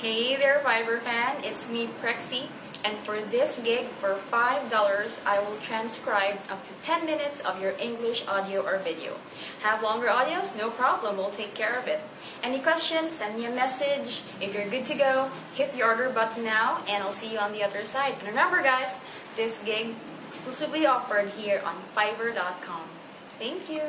Hey there, Fiverr fan, it's me, Prexy, and for this gig, for $5, I will transcribe up to 10 minutes of your English audio or video. Have longer audios? No problem, we'll take care of it. Any questions? Send me a message. If you're good to go, hit the order button now, and I'll see you on the other side. And remember guys, this gig exclusively offered here on Fiverr.com. Thank you!